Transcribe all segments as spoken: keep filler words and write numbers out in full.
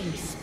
Killing spree.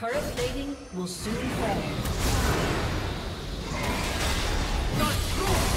Turret plating will soon fall. Not true!